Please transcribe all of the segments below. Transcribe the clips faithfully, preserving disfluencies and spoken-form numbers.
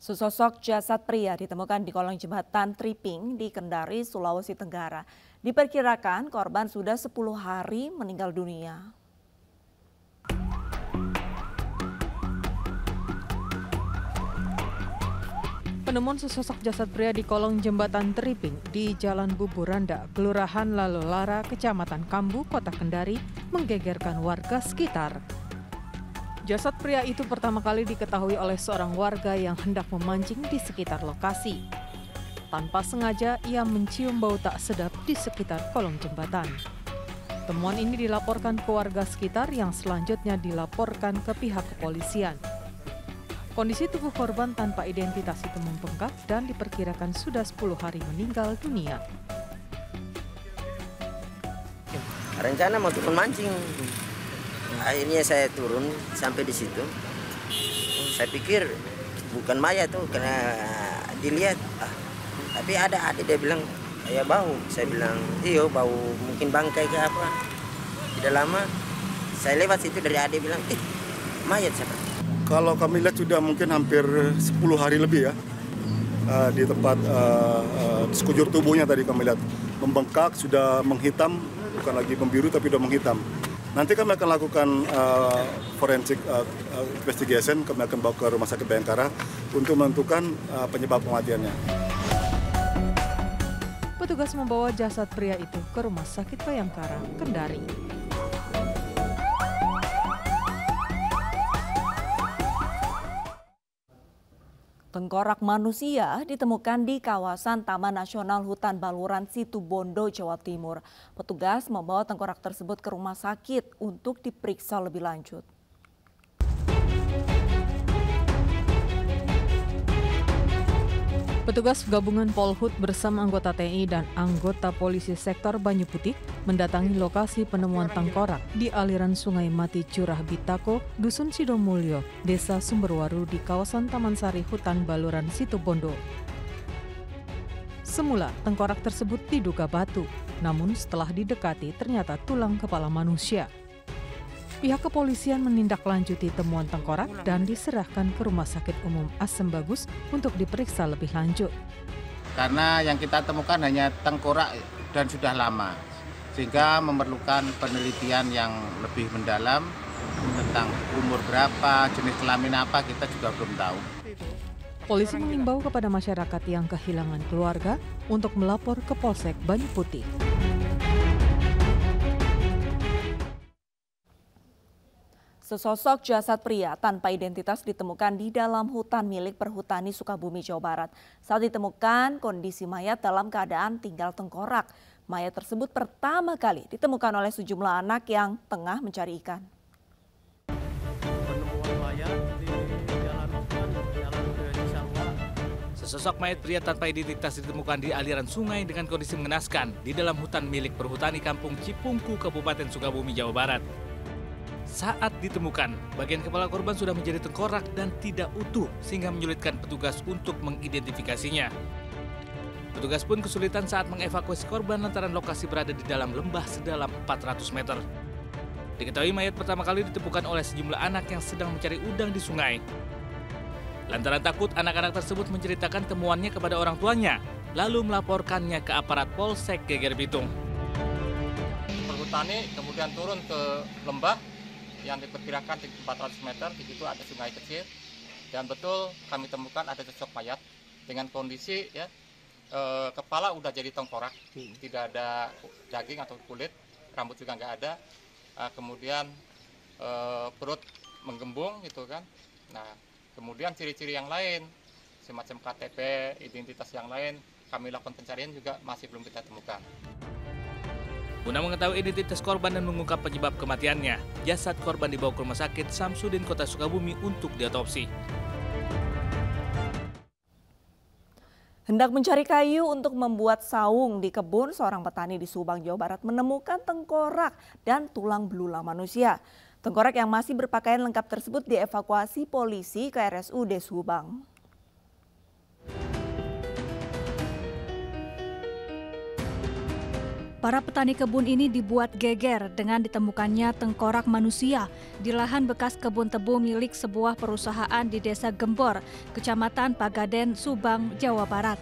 Sesosok jasad pria ditemukan di kolong jembatan Tripping di Kendari, Sulawesi Tenggara. Diperkirakan korban sudah sepuluh hari meninggal dunia. Penemuan sesosok jasad pria di kolong jembatan Tripping di Jalan Buburanda, Kelurahan Lalulara, Kecamatan Kambu, Kota Kendari, menggegerkan warga sekitar. Jasad pria itu pertama kali diketahui oleh seorang warga yang hendak memancing di sekitar lokasi. Tanpa sengaja, ia mencium bau tak sedap di sekitar kolong jembatan. Temuan ini dilaporkan ke warga sekitar yang selanjutnya dilaporkan ke pihak kepolisian. Kondisi tubuh korban tanpa identitas itu membengkak dan diperkirakan sudah sepuluh hari meninggal dunia. Rencana mau turun mancing. Akhirnya saya turun sampai di situ. Saya pikir bukan mayat tuh, karena dilihat. Ah, tapi ada adik dia bilang kayak bau. Saya bilang, iyo bau mungkin bangkai ke apa. Tidak lama saya lewat situ dari adik bilang, eh mayat siapa? Kalau kami lihat sudah mungkin hampir sepuluh hari lebih ya uh, di tempat uh, uh, sekujur tubuhnya tadi kami lihat membengkak, sudah menghitam, bukan lagi membiru tapi sudah menghitam. Nanti kami akan lakukan uh, forensik uh, investigation, kami akan bawa ke Rumah Sakit Bayangkara untuk menentukan uh, penyebab kematiannya. Petugas membawa jasad pria itu ke Rumah Sakit Bayangkara, Kendari. Tengkorak manusia ditemukan di kawasan Taman Nasional Hutan Baluran, Situbondo, Jawa Timur. Petugas membawa tengkorak tersebut ke rumah sakit untuk diperiksa lebih lanjut. Petugas gabungan Polhut bersama anggota T I dan anggota polisi sektor Banyu Putih mendatangi lokasi penemuan tengkorak di aliran Sungai Mati Curah Bitako, Dusun Sidomulyo, Desa Sumberwaru di kawasan Taman Sari Hutan Baluran, Situbondo. Semula, tengkorak tersebut diduga batu, namun setelah didekati ternyata tulang kepala manusia. Pihak kepolisian menindaklanjuti temuan tengkorak dan diserahkan ke Rumah Sakit Umum Asembagus untuk diperiksa lebih lanjut. Karena yang kita temukan hanya tengkorak dan sudah lama, sehingga memerlukan penelitian yang lebih mendalam tentang umur berapa, jenis kelamin apa, kita juga belum tahu. Polisi mengimbau kepada masyarakat yang kehilangan keluarga untuk melapor ke Polsek Banyu Putih. Sesosok jasad pria tanpa identitas ditemukan di dalam hutan milik Perhutani Sukabumi, Jawa Barat. Saat ditemukan, kondisi mayat dalam keadaan tinggal tengkorak. Mayat tersebut pertama kali ditemukan oleh sejumlah anak yang tengah mencari ikan. Sesosok mayat pria tanpa identitas ditemukan di aliran sungai dengan kondisi mengenaskan di dalam hutan milik Perhutani Kampung Cipungku, Kabupaten Sukabumi, Jawa Barat. Saat ditemukan, bagian kepala korban sudah menjadi tengkorak dan tidak utuh sehingga menyulitkan petugas untuk mengidentifikasinya. Petugas pun kesulitan saat mengevakuasi korban lantaran lokasi berada di dalam lembah sedalam empat ratus meter. Diketahui mayat pertama kali ditemukan oleh sejumlah anak yang sedang mencari udang di sungai. Lantaran takut, anak-anak tersebut menceritakan temuannya kepada orang tuanya, lalu melaporkannya ke aparat Polsek Gegerbitung. Perhutani kemudian turun ke lembah yang diperkirakan di empat ratus meter, di situ ada sungai kecil, dan betul kami temukan ada sesosok mayat dengan kondisi ya e, kepala udah jadi tengkorak, tidak ada daging atau kulit, rambut juga nggak ada, e, kemudian e, perut menggembung gitu kan. Nah, kemudian ciri-ciri yang lain semacam K T P, identitas yang lain kami lakukan pencarian juga masih belum kita temukan. Guna mengetahui identitas korban dan mengungkap penyebab kematiannya, jasad korban dibawa ke Rumah Sakit Samsudin, Kota Sukabumi untuk diotopsi. Hendak mencari kayu untuk membuat saung di kebun, seorang petani di Subang, Jawa Barat menemukan tengkorak dan tulang belulang manusia. Tengkorak yang masih berpakaian lengkap tersebut dievakuasi polisi ke R S U D Subang. Para petani kebun ini dibuat geger dengan ditemukannya tengkorak manusia di lahan bekas kebun tebu milik sebuah perusahaan di Desa Gembor, Kecamatan Pagaden, Subang, Jawa Barat.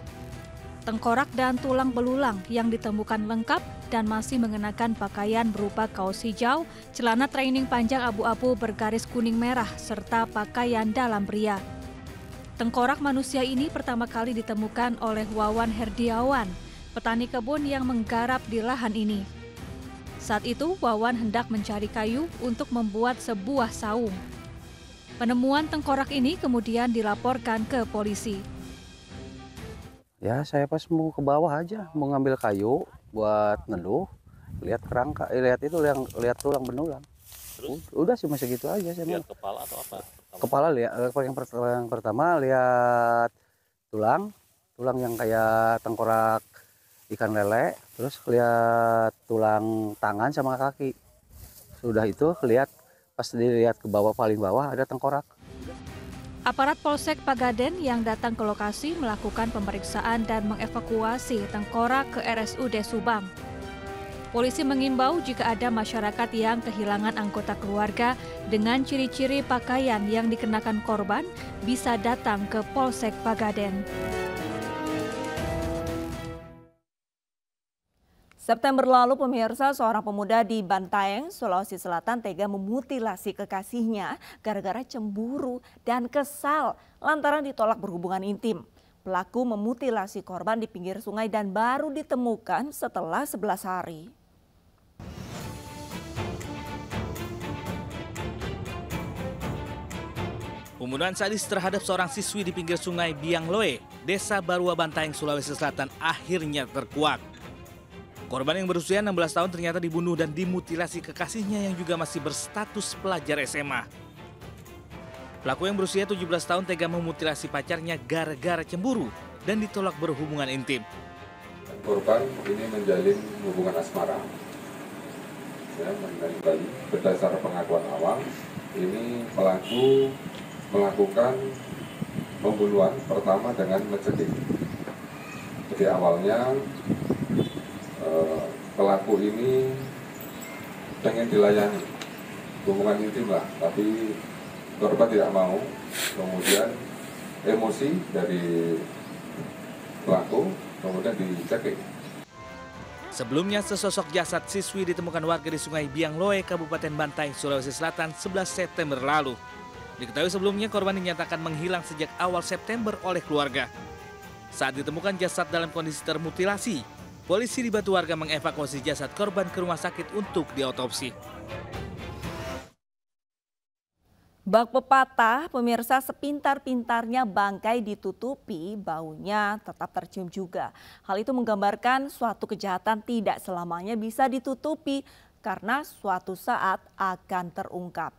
Tengkorak dan tulang belulang yang ditemukan lengkap dan masih mengenakan pakaian berupa kaos hijau, celana training panjang abu-abu bergaris kuning merah, serta pakaian dalam pria. Tengkorak manusia ini pertama kali ditemukan oleh Wawan Herdiawan, petani kebun yang menggarap di lahan ini. Saat itu Wawan hendak mencari kayu untuk membuat sebuah saung. Penemuan tengkorak ini kemudian dilaporkan ke polisi. Ya, saya pas mau ke bawah aja, mau ngambil kayu buat neluh, lihat kerangka, eh, lihat itu yang lihat tulang benulang. Terus? Udah cuma segitu aja saya. Lihat kepala atau apa? Kepala lihat yang pertama, yang pertama lihat tulang, tulang yang kayak tengkorak ikan lele, terus lihat tulang tangan sama kaki. Sudah itu lihat, pas dilihat ke bawah paling bawah ada tengkorak. Aparat Polsek Pagaden yang datang ke lokasi melakukan pemeriksaan dan mengevakuasi tengkorak ke R S U D Subang. Polisi mengimbau jika ada masyarakat yang kehilangan anggota keluarga dengan ciri-ciri pakaian yang dikenakan korban bisa datang ke Polsek Pagaden. September lalu, pemirsa, seorang pemuda di Bantaeng, Sulawesi Selatan tega memutilasi kekasihnya gara-gara cemburu dan kesal lantaran ditolak berhubungan intim. Pelaku memutilasi korban di pinggir sungai dan baru ditemukan setelah sebelas hari. Pembunuhan sadis terhadap seorang siswi di pinggir sungai Biangloe, Desa Barua Bantaeng, Sulawesi Selatan akhirnya terkuak. Korban yang berusia enam belas tahun ternyata dibunuh dan dimutilasi kekasihnya yang juga masih berstatus pelajar S M A. Pelaku yang berusia tujuh belas tahun tega memutilasi pacarnya gara-gara cemburu dan ditolak berhubungan intim. Korban ini menjalin hubungan asmara. Ya, berdasar pengakuan awal, ini pelaku melakukan pembunuhan pertama dengan mencekik. Jadi awalnya pelaku ini pengen dilayani, hubungan intim lah, tapi korban tidak mau. Kemudian emosi dari pelaku, kemudian dicekik. Sebelumnya sesosok jasad siswi ditemukan warga di Sungai Biangloe, Kabupaten Bantaeng, Sulawesi Selatan sebelas September lalu. Diketahui sebelumnya korban dinyatakan menghilang sejak awal September oleh keluarga. Saat ditemukan jasad dalam kondisi termutilasi, polisi dibantu warga mengevakuasi jasad korban ke rumah sakit untuk diotopsi. Bak pepatah, pemirsa, sepintar-pintarnya bangkai ditutupi, baunya tetap tercium juga. Hal itu menggambarkan suatu kejahatan tidak selamanya bisa ditutupi karena suatu saat akan terungkap.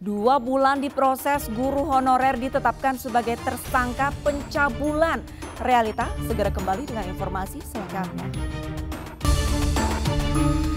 Dua bulan diproses, guru honorer ditetapkan sebagai tersangka pencabulan. Realita segera kembali dengan informasi selengkapnya.